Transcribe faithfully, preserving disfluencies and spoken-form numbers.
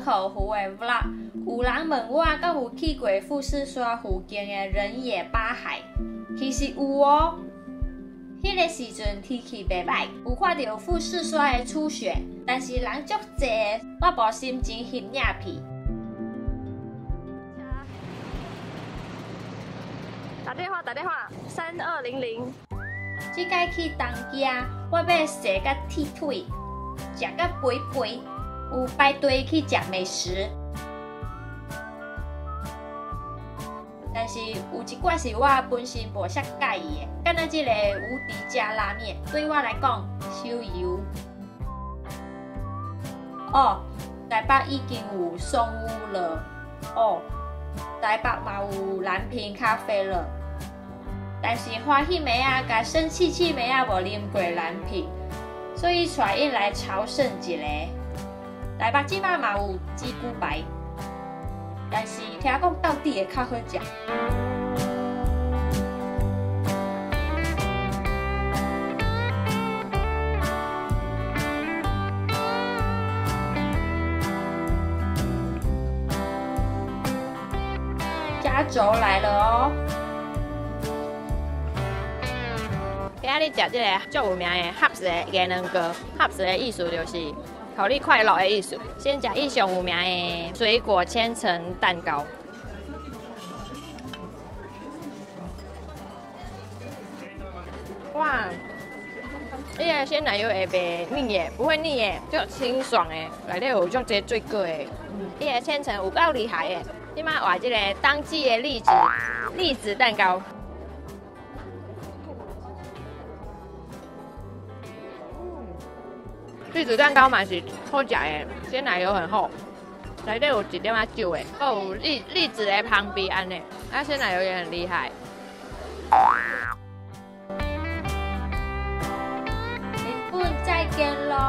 人口湖的vlog， 有人问我敢有去过富士山附近的人野八海，其实有哦。迄个时阵天气袂歹，有看到富士山的初雪，但是人足侪，我无心情翕影片。打电话，打电话，三二零零。即次去东京，我要食到铁腿，食到肥肥，有排队去食美食。 但是有一款是我本身无啥介意的，敢若即个无敌加拉面对我来讲少油。哦，台北已经有松屋了，哦，台北嘛有蓝瓶咖啡了。但是欢喜妹啊，甲生气气妹啊无啉过蓝瓶，所以带伊来朝圣一下。台北即摆嘛有鸡骨白。 但是听讲到底会较好食。加州来了哦！今日食这个最有名的合适的鸡卵糕，合适的意思就是。 考虑快乐的意思，先食伊上有名的水果千层蛋糕。哇，伊个鲜奶油也袂腻耶，不会腻耶，就清爽诶，内底有足侪水果诶。伊个千层有够厉害诶，即摆换即个当季的栗子栗子蛋糕。 栗子蛋糕嘛是好食的，鲜奶油很厚，内底有一点仔酒的，还有栗栗子的旁边安尼，啊鲜奶油也很厉害。日本再见喽！